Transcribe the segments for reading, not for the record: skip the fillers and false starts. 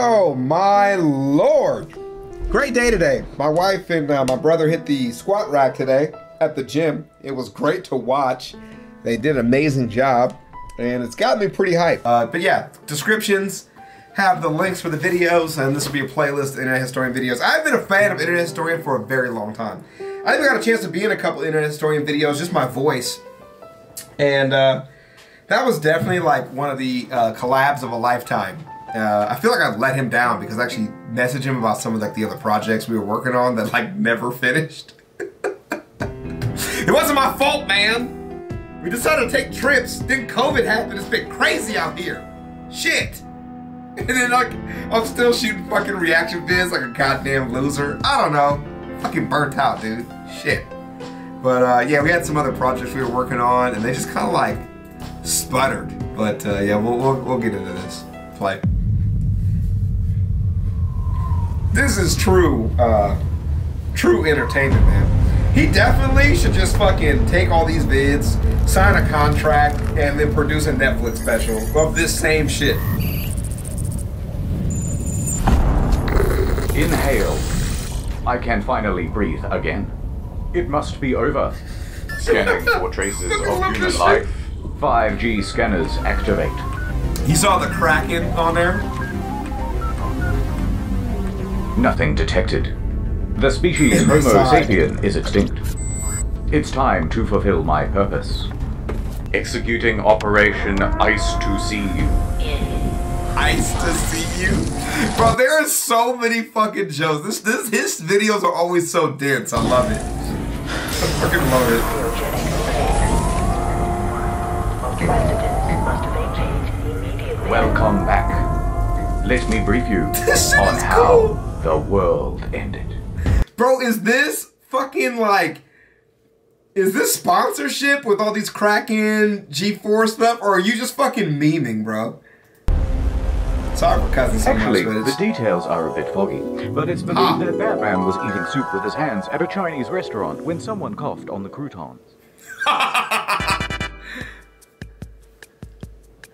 Oh my lord! Great day today. My wife and my brother hit the squat rack today at the gym. It was great to watch. They did an amazing job and it's got me pretty hyped. But yeah, descriptions have the links for the videos, and this will be a playlist of Internet Historian videos. I've been a fan of Internet Historian for a very long time. I even got a chance to be in a couple Internet Historian videos, just my voice. And that was definitely like one of the collabs of a lifetime. I feel like I let him down because I actually messaged him about some of like the other projects we were working on that like never finished. It wasn't my fault, man. We decided to take trips, then COVID happened. It's been crazy out here. Shit. And then like I'm still shooting fucking reaction vids like a goddamn loser. I don't know. Fucking burnt out, dude. Shit. But yeah, we had some other projects we were working on, and they just kind of like sputtered. But yeah, we'll get into this play. This is true, true entertainment, man. He definitely should just fucking take all these vids, sign a contract, and then produce a Netflix special of this same shit. Inhale. I can finally breathe again. It must be over. Scanning for traces of human life. 5G scanners activate. You saw the Kraken on there? Nothing detected. The species Homo sapien is extinct. It's time to fulfill my purpose. Executing Operation Ice to See You. Ice to See You? Bro, there are so many fucking jokes. His videos are always so dense. I love it. I fucking love it. Welcome back. Let me brief you on how the world ended. Bro, is this fucking like, is this sponsorship with all these Kraken G4 stuff, or are you just fucking memeing, bro? Sorry for cussing so much. Actually, the details are a bit foggy, but it's believed that Batman was eating soup with his hands at a Chinese restaurant when someone coughed on the croutons.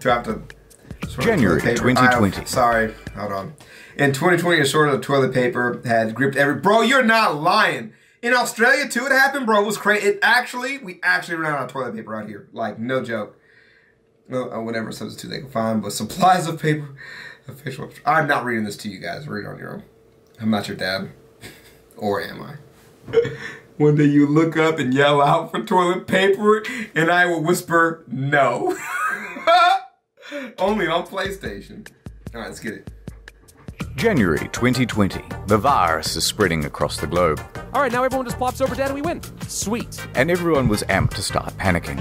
Dropped a January 2020. Sorry, hold on. In 2020, a shortage of toilet paper had gripped every... Bro, you're not lying. In Australia, too, it happened, bro. It was crazy. It actually... We actually ran out of toilet paper out here. Like, no joke. No, whatever substitute they can find, but supplies of paper... Official... I'm not reading this to you guys. Read on your own. I'm not your dad. Or am I? One day you look up and yell out for toilet paper, and I will whisper, no. Only on PlayStation. All right, let's get it. January 2020. The virus is spreading across the globe. All right, now everyone just plops over dead and we win. Sweet. And everyone was amped to start panicking.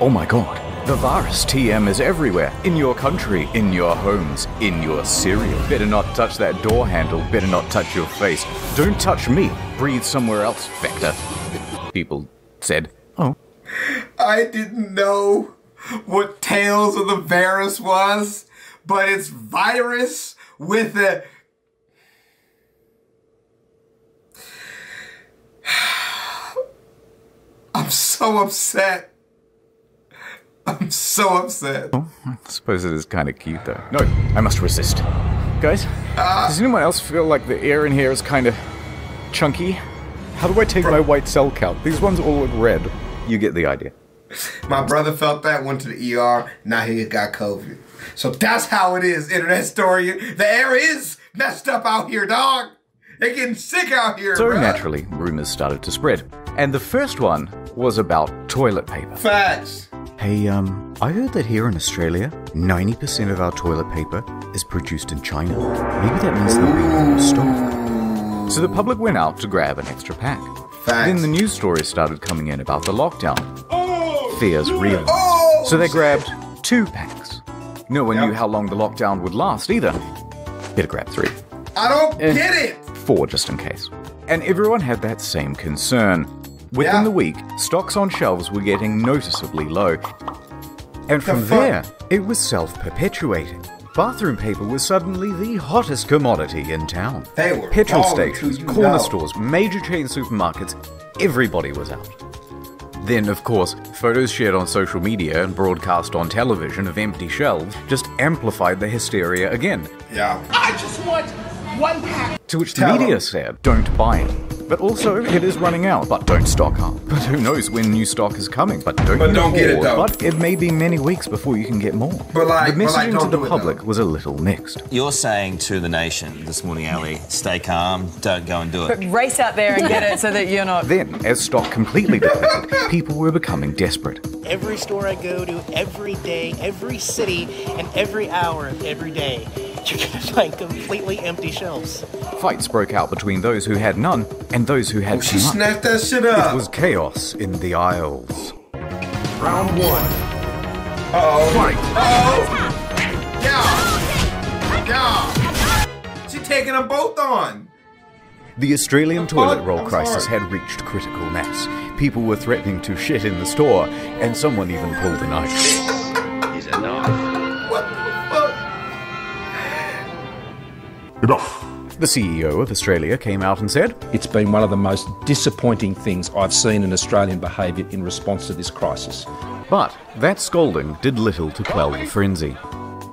Oh my god. The virus TM is everywhere. In your country, in your homes, in your cereal. Better not touch that door handle. Better not touch your face. Don't touch me. Breathe somewhere else, Vector. People said, oh. I didn't know what Tales of the Varus was, but it's virus with a... I'm so upset. I'm so upset. Oh, I suppose it is kind of cute, though. No, I must resist. Guys, does anyone else feel like the air in here is kind of chunky? How do I take my white cell count? These ones all look red. You get the idea. My brother felt that, went to the ER, now he got COVID. So that's how it is, Internet Historian. The air is messed up out here, dog. They're getting sick out here, So naturally, rumors started to spread. And the first one was about toilet paper. Facts. Hey, I heard that here in Australia, 90% of our toilet paper is produced in China. Maybe that means they'll be overstocked. So the public went out to grab an extra pack. Facts. Then the news stories started coming in about the lockdown. Fears real. So they grabbed 2 packs. No one knew how long the lockdown would last either. Better grab 3. I don't get it! 4 just in case. And everyone had that same concern. Within the week, stocks on shelves were getting noticeably low. And from there, it was self-perpetuating. Bathroom paper was suddenly the hottest commodity in town. They were petrol stations, corner stores, major chain supermarkets, everybody was out. Then, of course, photos shared on social media and broadcast on television of empty shelves just amplified the hysteria again. Yeah. I just want one pack. To which the media said, don't buy it. But also, it is running out. But don't stock up. But who knows when new stock is coming. But don't get it, though. But it may be many weeks before you can get more. The messaging to the public was a little mixed. You're saying to the nation this morning, Ali, stay calm, don't go and do it. But race out there and get it so that you're not... Then, as stock completely depleted, people were becoming desperate. Every store I go to, every day, every city, and every hour of every day, you're going to find completely empty shelves. Fights broke out between those who had none and those who had too much. She snapped that shit up. It was chaos in the aisles. Round one. Uh-oh. Fight. Uh-oh. Yeah. Yeah. She taking them both on. The Australian toilet roll crisis had reached critical mass. People were threatening to shit in the store, and someone even pulled a knife. He's a knife. Enough. The CEO of Australia came out and said, it's been one of the most disappointing things I've seen in Australian behaviour in response to this crisis. But that scolding did little to quell the frenzy.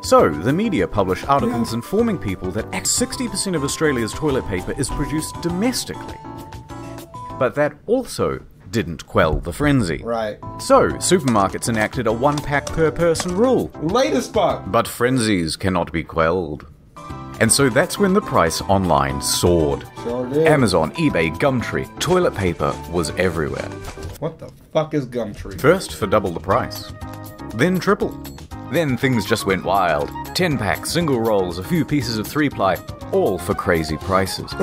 So, the media published articles informing people that 60% of Australia's toilet paper is produced domestically. But that also didn't quell the frenzy. Right. So, supermarkets enacted a one-pack per person rule. Latest bug. But frenzies cannot be quelled. And so that's when the price online soared. Sure did. Amazon, eBay, Gumtree, toilet paper was everywhere. What the fuck is Gumtree? First for double the price, then triple. Then things just went wild. 10-pack, single rolls, a few pieces of 3-ply, all for crazy prices.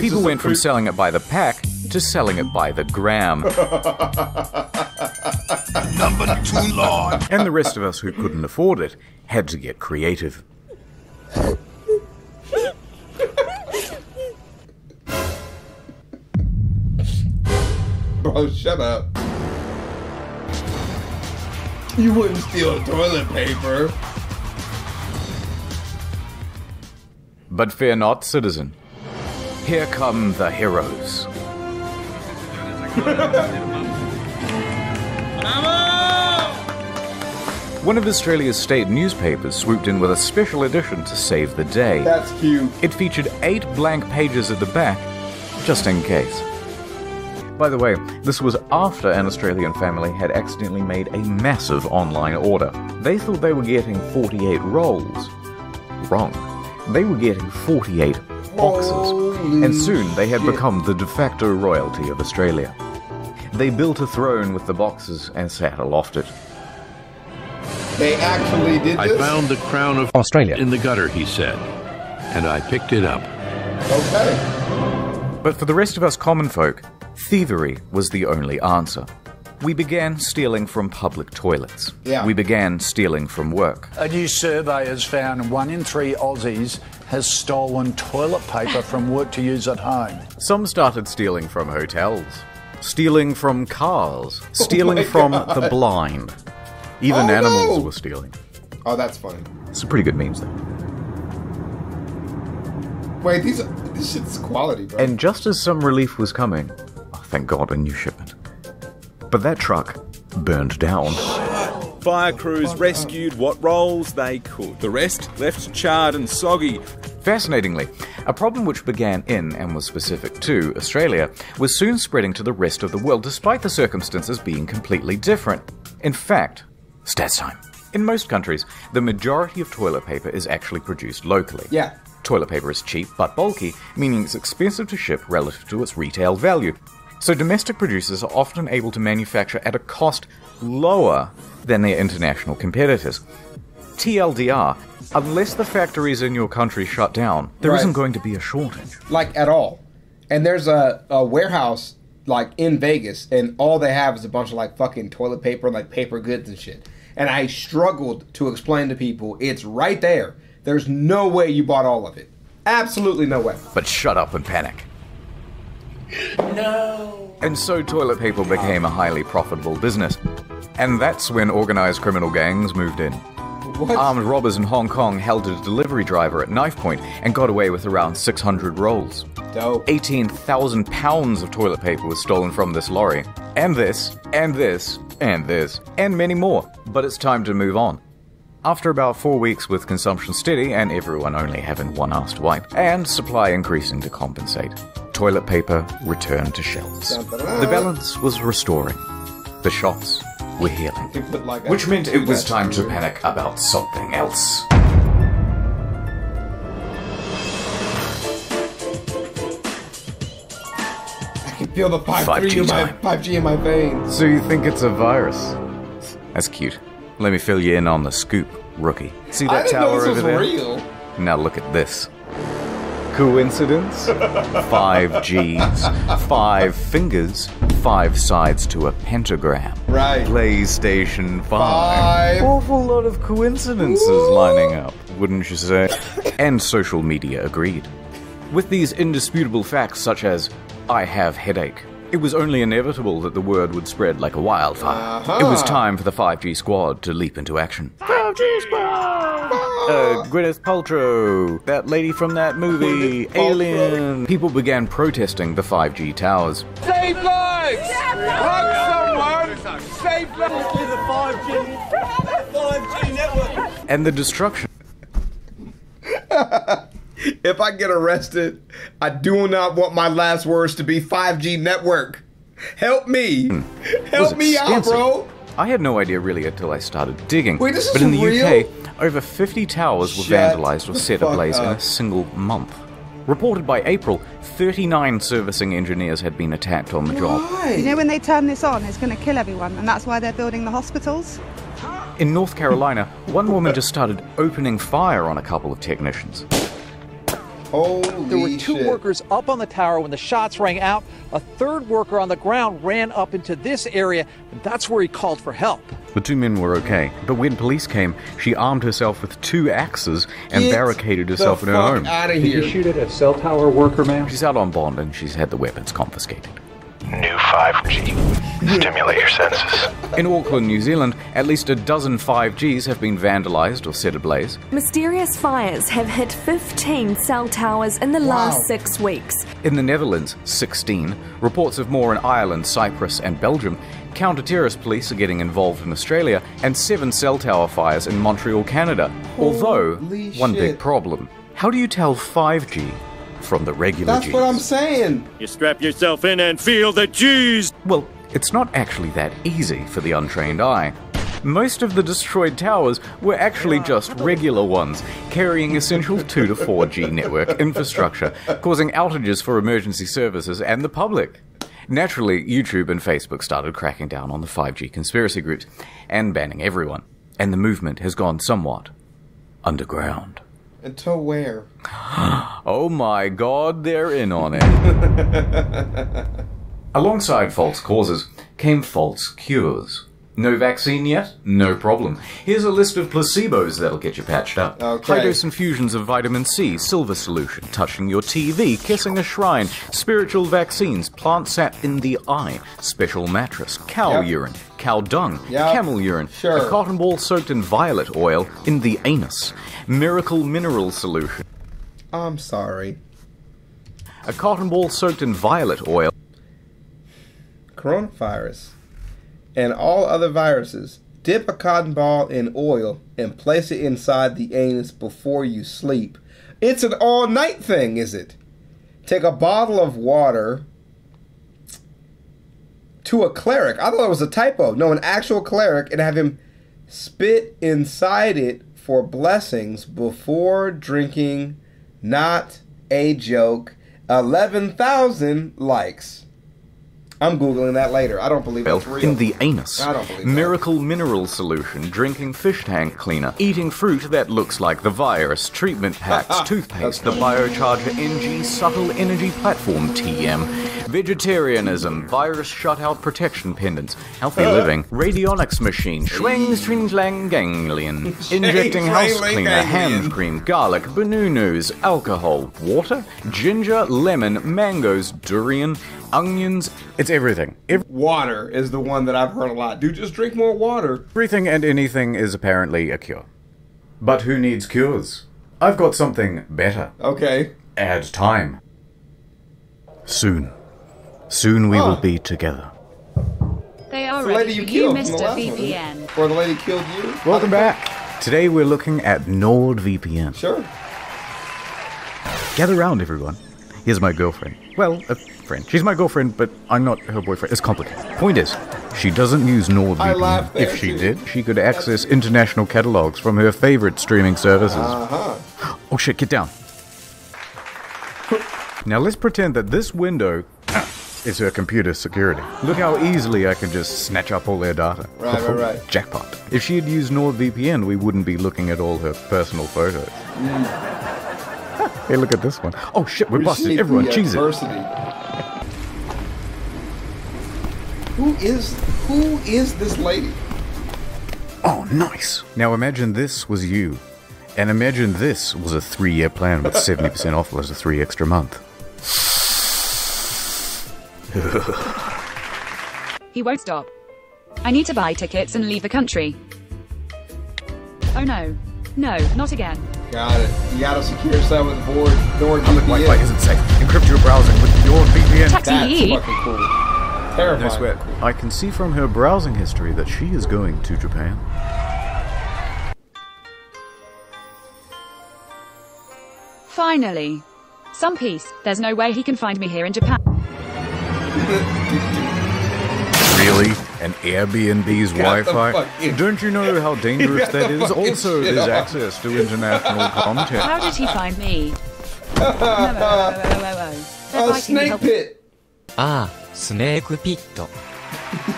People went from selling it by the pack to selling it by the gram. Number too large. And the rest of us who couldn't afford it had to get creative. Bro, shut up. You wouldn't steal toilet paper. But fear not, citizen. Here come the heroes. One of Australia's state newspapers swooped in with a special edition to save the day. That's cute. It featured 8 blank pages at the back, just in case. By the way, this was after an Australian family had accidentally made a massive online order. They thought they were getting 48 rolls. Wrong. They were getting 48 boxes. Holy and soon they had become the de facto royalty of Australia. They built a throne with the boxes and sat aloft it. They actually did this? I found the crown of Australia in the gutter, he said, and I picked it up. Okay. But for the rest of us common folk, thievery was the only answer. We began stealing from public toilets. Yeah. We began stealing from work. A new survey has found 1 in 3 Aussies has stolen toilet paper from work to use at home. Some started stealing from hotels, stealing from cars, stealing from the blind. Even animals were stealing. Oh, that's funny. It's pretty good memes, though. Wait, this shit's quality, bro. And just as some relief was coming, thank God, a new shipment. But that truck burned down. Fire crews rescued what rolls they could. The rest left charred and soggy. Fascinatingly, a problem which began in, and was specific to, Australia, was soon spreading to the rest of the world, despite the circumstances being completely different. In fact, stats time. In most countries, the majority of toilet paper is actually produced locally. Yeah. Toilet paper is cheap but bulky, meaning it's expensive to ship relative to its retail value. So domestic producers are often able to manufacture at a cost lower than their international competitors. TLDR, unless the factories in your country shut down, there isn't going to be a shortage. Like, at all. And there's a warehouse, like, in Vegas, and all they have is a bunch of, like, fucking toilet paper and, like, paper goods and shit. And I struggled to explain to people, it's right there. There's no way you bought all of it. Absolutely no way. But shut up and panic. No. And so toilet paper became a highly profitable business. And that's when organised criminal gangs moved in. What? Armed robbers in Hong Kong held a delivery driver at knife point and got away with around 600 rolls. Dope. 18,000 pounds of toilet paper was stolen from this lorry. And this, and this, and this, and many more. But it's time to move on. After about 4 weeks with consumption steady and everyone only having one ass to wipe, and supply increasing to compensate, toilet paper returned to shelves. The balance was restoring. The shops were healing. Which meant it was time to panic about something else. I can feel the 5G in my veins. So you think it's a virus? That's cute. Let me fill you in on the scoop, rookie. See that tower over there? I didn't know this was real. Now look at this. Coincidence? 5 Gs, 5 fingers, 5 sides to a pentagram. Right. PlayStation 5. Awful lot of coincidences lining up, wouldn't you say? And social media agreed. With these indisputable facts such as, I have headache, it was only inevitable that the word would spread like a wildfire. It was time for the 5G squad to leap into action. 5G squad! Gwyneth Paltrow, that lady from that movie, Alien. People began protesting the 5G towers. Save lives! Hug someone! Save lives! The 5G network! And the destruction. If I get arrested, I do not want my last words to be 5G network. Help me. Help me out, bro. I had no idea really until I started digging. Wait, this is real? But in the UK, over 50 towers were vandalized or set ablaze in a single month. Reported by April, 39 servicing engineers had been attacked on the job. You know when they turn this on, it's going to kill everyone, and that's why they're building the hospitals. In North Carolina, one woman just started opening fire on a couple of technicians. There were two workers up on the tower when the shots rang out. A third worker on the ground ran up into this area, and that's where he called for help. The two men were okay, but when police came, she armed herself with 2 axes and barricaded herself in her home. Did you shoot at a cell tower worker, ma'am? She's out on bond and she's had the weapons confiscated. New 5G. Stimulate your senses. In Auckland, New Zealand, at least a dozen 5Gs have been vandalized or set ablaze. Mysterious fires have hit 15 cell towers in the last 6 weeks. In the Netherlands, 16. Reports of more in Ireland, Cyprus and Belgium. Counter-terrorist police are getting involved in Australia, and 7 cell tower fires in Montreal, Canada. Although, one big problem. How do you tell 5G? From the regular G's. That's what I'm saying. You strap yourself in and feel the G's. Well, it's not actually that easy for the untrained eye. Most of the destroyed towers were actually just regular ones, carrying essential 2 to 4G network infrastructure, causing outages for emergency services and the public. Naturally, YouTube and Facebook started cracking down on the 5G conspiracy groups and banning everyone. And the movement has gone somewhat underground. Until where? Oh my god, they're in on it. Alongside false causes came false cures. No vaccine yet? No problem. Here's a list of placebos that'll get you patched up. High dose infusions of vitamin C, silver solution, touching your TV, kissing a shrine, spiritual vaccines, plant sap in the eye, special mattress, cow urine, cow dung, camel urine, a cotton ball soaked in violet oil in the anus, miracle mineral solution. I'm sorry. A cotton ball soaked in violet oil. Coronavirus. And all other viruses, dip a cotton ball in oil and place it inside the anus before you sleep. It's an all-night thing, is it? Take a bottle of water to a cleric. I thought it was a typo. No, an actual cleric, and have him spit inside it for blessings before drinking. Not a joke. 11,000 likes. I'm Googling that later. I don't believe it's real. In the anus. I don't believe Miracle mineral solution, drinking fish tank cleaner, eating fruit that looks like the virus, treatment packs, toothpaste, the Biocharger NG Subtle Energy Platform TM, vegetarianism, virus shutout protection pendants, healthy living, radionics machine, schwang, string, lang, ganglion, injecting house cleaner, hand cream, garlic, banunus, alcohol, water, ginger, lemon, mangoes, durian, onions. It's everything. Water is the one that I've heard a lot. Dude, just drink more water. Everything and anything is apparently a cure. But who needs cures? I've got something better. Okay. Add time. Soon. Soon we will be together. They are ready for you, Mr. VPN. Or the lady killed you. Welcome back. Today we're looking at NordVPN. Sure. Gather round, everyone. Here's my girlfriend. Well, a friend. She's my girlfriend, but I'm not her boyfriend. It's complicated. Point is, she doesn't use NordVPN. If she did, she could access international catalogs from her favorite streaming services. Uh-huh. Oh shit, get down. Now let's pretend that this window is her computer security. Look how easily I can just snatch up all their data. Right, right, right. Jackpot. If she had used NordVPN, we wouldn't be looking at all her personal photos. Hey, look at this one. Oh shit, we're busted. Everyone, cheese it. Who is this lady? Oh, nice. Now imagine this was you. And imagine this was a 3-year plan with 70% off plus a 3 extra month. He won't stop. I need to buy tickets and leave the country. Oh no. No, not again. Got it. You gotta secure some with board. NordVPN. Wi-Fi isn't safe. Encrypt your browsing with NordVPN. That's fucking cool. Terrifying. I swear, I can see from her browsing history that she is going to Japan. Finally. Some peace. There's no way he can find me here in Japan. Really? An Airbnb's Wi-Fi? Don't you know how dangerous that is? Also, there's access to international content. How did he find me? Oh, snake pit! Ah, snake pit. Bro,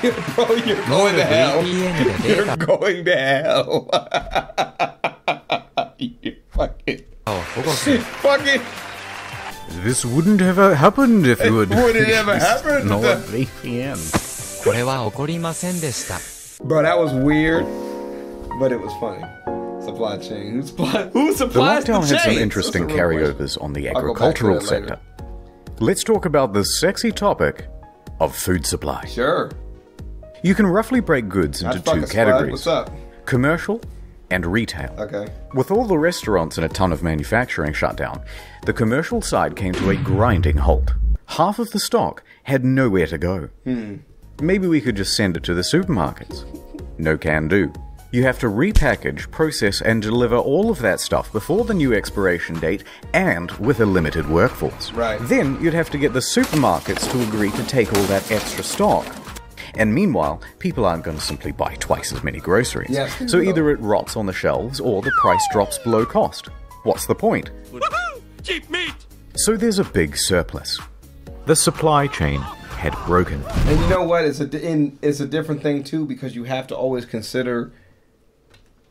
you're going to hell. You're going to hell. You fucking... Fucking... This wouldn't have happened if you had... It wouldn't have happened. Bro, that was weird, but it was funny. Supply chain. Who supplies the lockdown had some interesting carryovers on the agricultural sector. Let's talk about the sexy topic of food supply. Sure. You can roughly break goods into 2 categories. What's up? Commercial and retail. Okay. With all the restaurants and a ton of manufacturing shut down, the commercial side came to a grinding halt. Half of the stock had nowhere to go. Hmm. Maybe we could just send it to the supermarkets. No can do. You have to repackage, process, and deliver all of that stuff before the new expiration date and with a limited workforce. Right. Then you'd have to get the supermarkets to agree to take all that extra stock. And meanwhile, people aren't going to simply buy twice as many groceries. Yes. So either it rots on the shelves or the price drops below cost. What's the point? Woohoo! Cheap meat! So there's a big surplus. The supply chain had broken. And you know what? It's a different thing too, because you have to always consider,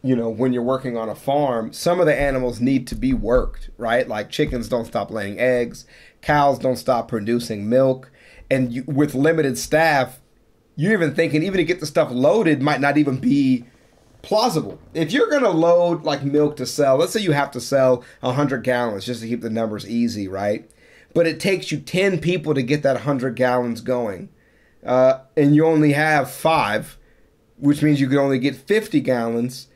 you know, when you're working on a farm, some of the animals need to be worked, right? Like chickens don't stop laying eggs, cows don't stop producing milk, and you, with limited staff, you're even thinking even to get the stuff loaded might not even be plausible. If you're going to load like milk to sell, let's say you have to sell 100 gallons just to keep the numbers easy, right? But it takes you 10 people to get that 100 gallons going. And you only have 5, which means you can only get 50 gallons.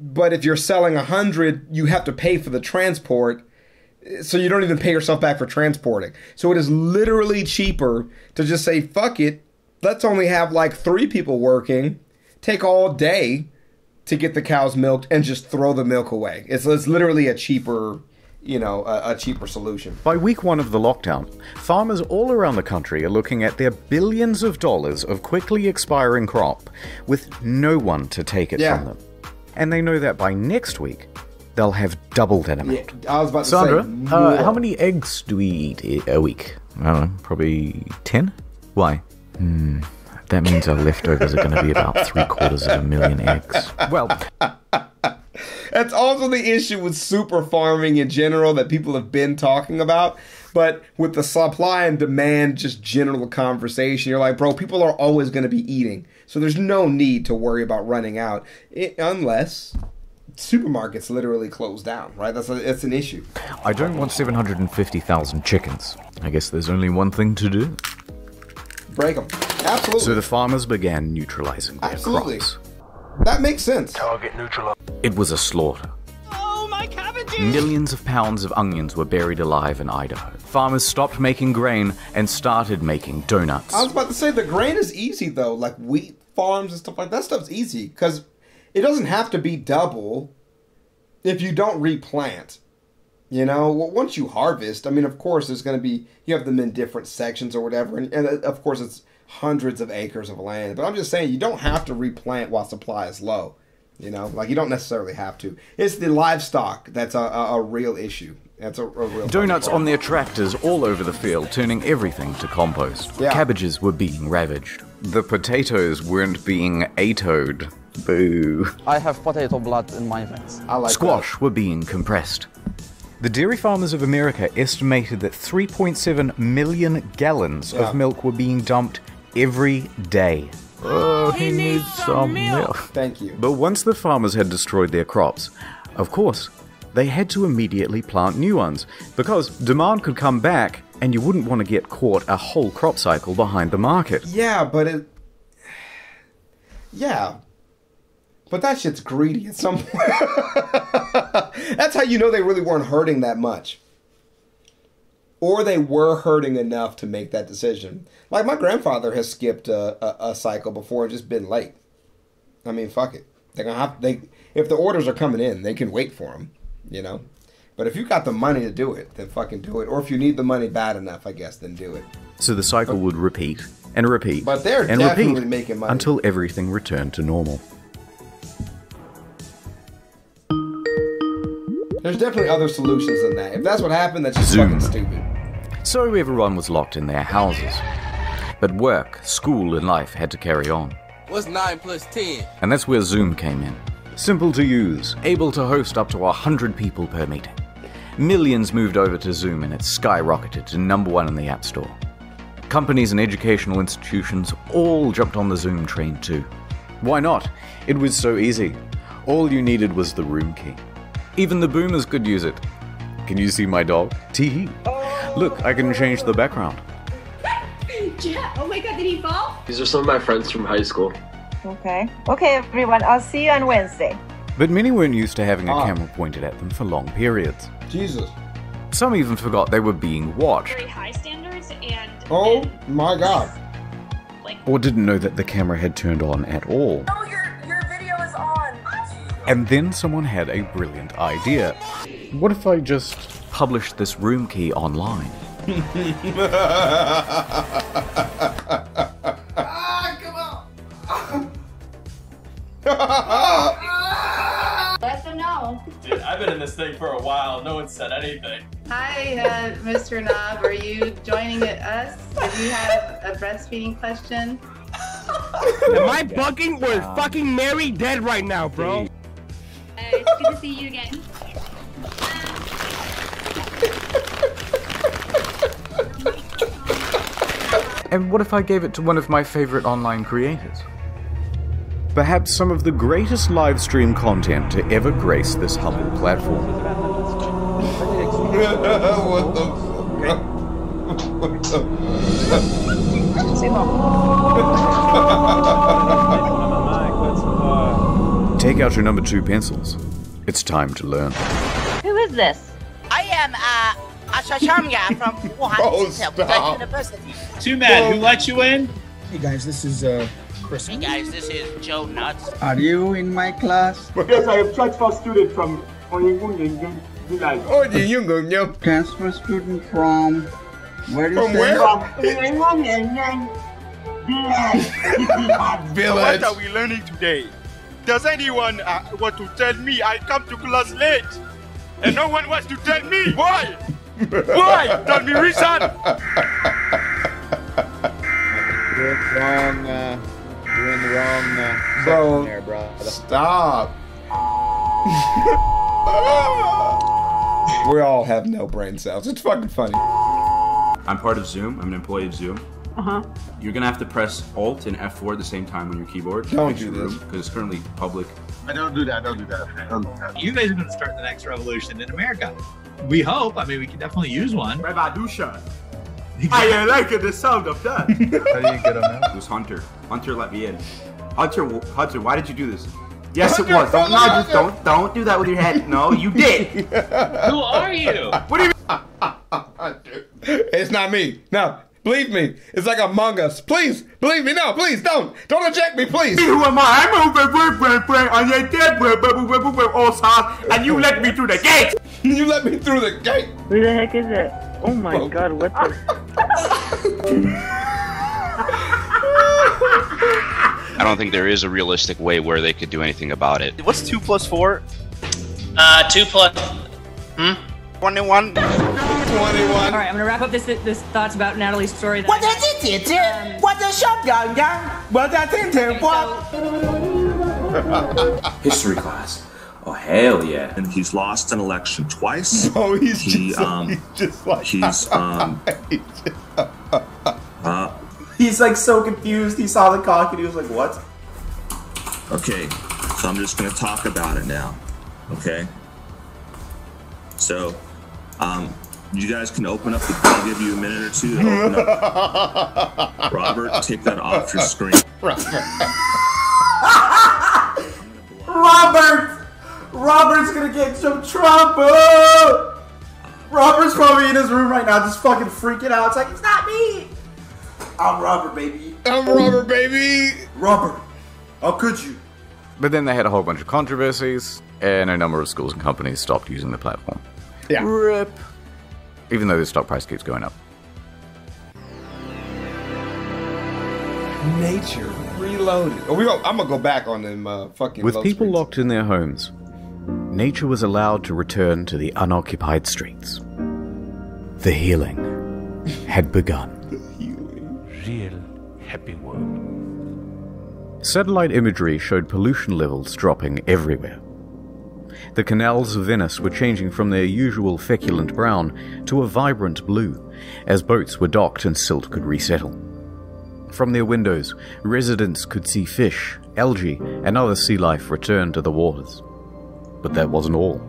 But if you're selling 100, you have to pay for the transport. So you don't even pay yourself back for transporting. So it is literally cheaper to just say, fuck it. Let's only have like 3 people working, take all day to get the cows milked and just throw the milk away. It's literally a cheaper... you know, a cheaper solution. By week 1 of the lockdown, farmers all around the country are looking at their billions of dollars of quickly expiring crop with no one to take it from them. And they know that by next week, they'll have double that amount. Yeah, I was about to say, how many eggs do we eat a week? I don't know, probably 10? Why? That means our leftovers are going to be about 750,000 eggs. Well... That's also the issue with super farming in general that people have been talking about. But with the supply and demand, just general conversation, you're like, bro, people are always going to be eating. So there's no need to worry about running out unless supermarkets literally close down, right? That's an issue. I don't want 750,000 chickens. I guess there's only one thing to do. Break them. Absolutely. So the farmers began neutralizing their crops. That makes sense. Target neutralized. It was a slaughter. Oh, my cabbages! Millions of pounds of onions were buried alive in Idaho. Farmers stopped making grain and started making donuts. I was about to say, the grain is easy though, like wheat farms and stuff like that. That stuff's easy because it doesn't have to be double if you don't replant. You know, once you harvest, I mean, of course, there's going to be, you have them in different sections or whatever. And of course, it's hundreds of acres of land. But I'm just saying, you don't have to replant while supply is low. You know, like you don't necessarily have to. It's the livestock that's a real issue. That's a real donuts on their tractors all over the field, turning everything to compost. Yeah. Cabbages were being ravaged. The potatoes weren't being atoed. Boo. I have potato blood in my veins. I like squash that. Were being compressed. The dairy farmers of America estimated that 3.7 million gallons of milk were being dumped every day. Oh, he needs some milk. Thank you. But once the farmers had destroyed their crops, of course, they had to immediately plant new ones, because demand could come back and you wouldn't want to get caught a whole crop cycle behind the market. Yeah, but it... yeah. But that shit's greedy at some point. That's how you know they really weren't hurting that much. Or they were hurting enough to make that decision. Like, my grandfather has skipped a cycle before and just been late. I mean, fuck it. They're gonna have, if the orders are coming in, they can wait for them, you know? But if you got the money to do it, then fucking do it. Or if you need the money bad enough, I guess, then do it. So the cycle would repeat and repeat but they're and definitely repeat making money. Until everything returned to normal. There's definitely other solutions than that. If that's what happened, that's just Zoom. Fucking stupid. So everyone was locked in their houses. But work, school, and life had to carry on. What's 9 plus 10? And that's where Zoom came in. Simple to use, able to host up to 100 people per meeting. Millions moved over to Zoom and it skyrocketed to #1 in the App Store. Companies and educational institutions all jumped on the Zoom train too. Why not? It was so easy. All you needed was the room key. Even the boomers could use it. Can you see my dog? Tee-hee. Look, I can change the background. Yeah. Oh my god, did he fall? These are some of my friends from high school. Okay. Okay, everyone, I'll see you on Wednesday. But many weren't used to having a camera pointed at them for long periods. Jesus. Some even forgot they were being watched. Very high standards and... oh my god. Like, or didn't know that the camera had turned on at all. Oh, your video is on. And then someone had a brilliant idea. What if I just publish this room key online? Ah, come on! Let them know. Dude, I've been in this thing for a while. No one said anything. Hi, Mr. Knob. Are you joining us? Do you have a breastfeeding question? Am I bugging? We're fucking Mary dead right now, bro. It's good to see you again. And what if I gave it to one of my favorite online creators? Perhaps some of the greatest live stream content to ever grace this humble platform. Take out your #2 pencils. It's time to learn. Who is this? I am a Shashamga from Wuhan. Oh, stop. University. Too mad. Who let you in? Hey guys, this is Chris. Hey guys, this is Joe Nuts. Are you in my class? Yes, I am transfer student from transfer student from where? From where? Village. What are we learning today? Does anyone want to tell me? I come to class late, and no one wants to tell me why. Why? Tell me reason. You're in the wrong bro, there, bro. Stop. We all have no brain cells. It's fucking funny. I'm part of Zoom. I'm an employee of Zoom. You're gonna have to press Alt and F4 at the same time on your keyboard. Don't do this because it's currently public. I don't do that. Don't do that. You guys are gonna start the next revolution in America. We hope. I mean, we can definitely use one. Revadusha. I like the sound of that. How do you get on that? It was Hunter. Hunter let me in. Hunter, why did you do this? Yes, it was. Don't nod. Don't do that with your head. No, you did. Who are you? What do you mean? It's not me. No, believe me. It's like Among Us. Please, believe me. No, please don't. Don't eject me, please. Who am I? I'm over all sides, and you let me through the gate. You let me through the gate. Who the heck is that? Oh my God! What the? I don't think there is a realistic way where they could do anything about it. What's 2 plus 4? 2 plus... Hmm? 21. 21. Alright, I'm gonna wrap up this thoughts about Natalie's story. What's a shotgun gun? What's a history class. Oh, hell yeah. And he's lost an election twice. Oh, he's like so confused. He saw the cock and he was like, what? Okay, so I'm just gonna talk about it now. Okay. So, you guys can open up the, I'll give you a minute or two to open up. Robert, take that off your screen. Robert! Robert's gonna get some trouble! Robert's probably in his room right now just fucking freaking out. It's like, it's not me! I'm Robert, baby. I'm Robert, baby. Robert, how could you? But then they had a whole bunch of controversies, and a number of schools and companies stopped using the platform. Yeah. RIP. Even though the stock price keeps going up. Nature reloaded. Oh, I'm gonna go back on them fucking. With people locked in their homes, nature was allowed to return to the unoccupied streets. The healing had begun. Real happy world. Satellite imagery showed pollution levels dropping everywhere. The canals of Venice were changing from their usual feculent brown to a vibrant blue, as boats were docked and silt could resettle. From their windows, residents could see fish, algae, and other sea life return to the waters. But that wasn't all.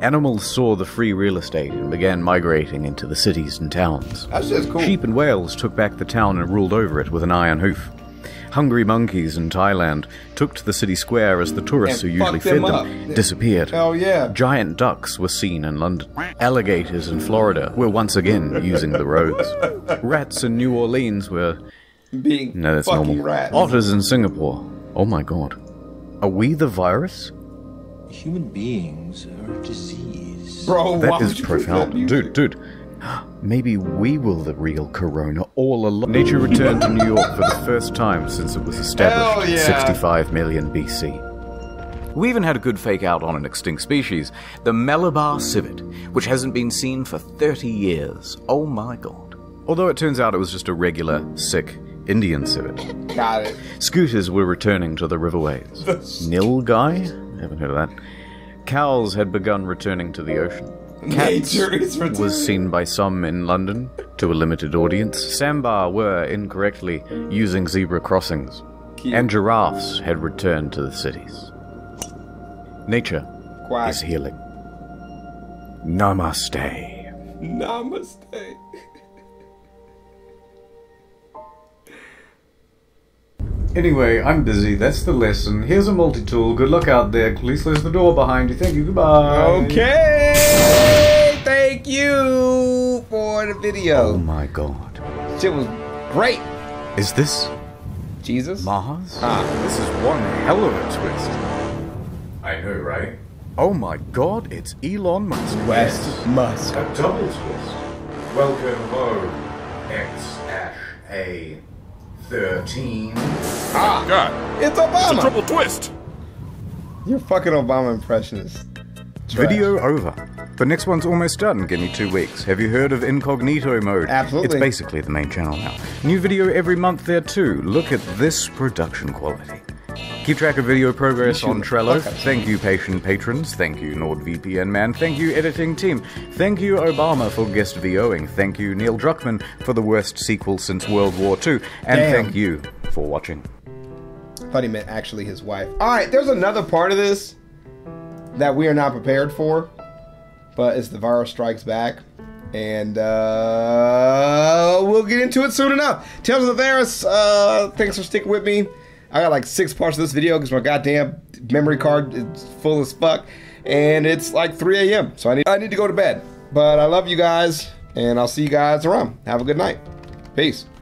Animals saw the free real estate and began migrating into the cities and towns. That's just cool. Sheep and whales took back the town and ruled over it with an iron hoof. Hungry monkeys in Thailand took to the city square as the tourists who usually fed them disappeared. Hell yeah. Giant ducks were seen in London. Alligators in Florida were once again using the roads. Rats in New Orleans were... being no, that's normal. Rats. Otters in Singapore. Oh my God. Are we the virus? Human beings are a disease. Bro, that is profound. Dude. Maybe we will the real corona all along. Nature returned to New York for the first time since it was established in 65 million BC. We even had a good fake out on an extinct species, the Malabar civet, which hasn't been seen for 30 years. Oh my God. Although it turns out it was just a regular, sick Indian civet. Got it. Scooters were returning to the riverways. Nil guy? Haven't heard of that. Cows had begun returning to the ocean. Cats was seen by some in London, to a limited audience. Sambar were, incorrectly, using zebra crossings. Cute. And giraffes had returned to the cities. Nature Quack. Is healing. Namaste. Namaste. Anyway, I'm busy. That's the lesson. Here's a multi-tool. Good luck out there. Please close the door behind you. Thank you. Goodbye. Okay. Thank you for the video. Oh my God. Shit was great. Is this Jesus? Mars? Ah, this is one hell of a twist. I know, right? Oh my God, it's Elon Musk. West Musk. A double twist. Welcome home, X-A. 13. Ah, God. It's Obama. It's a triple twist. You're fucking Obama impressionist. Trash. Video over. The next one's almost done. Give me 2 weeks. Have you heard of Incognito Mode? Absolutely. It's basically the main channel now. New video every month there too. Look at this production quality. Keep track of video progress on Trello. Thank you, patient patrons. Thank you, NordVPN man. Thank you, editing team. Thank you, Obama, for guest VOing. Thank you, Neil Druckmann, for the worst sequel since World War II. And damn. Thank you for watching. I thought he meant actually his wife. All right, there's another part of this that we are not prepared for, but it's the virus strikes back. And we'll get into it soon enough. Tales of the Varus, thanks for sticking with me. I got like 6 parts of this video because my goddamn memory card is full as fuck, and it's like 3 a.m. so I need to go to bed. But I love you guys, and I'll see you guys around. Have a good night. Peace.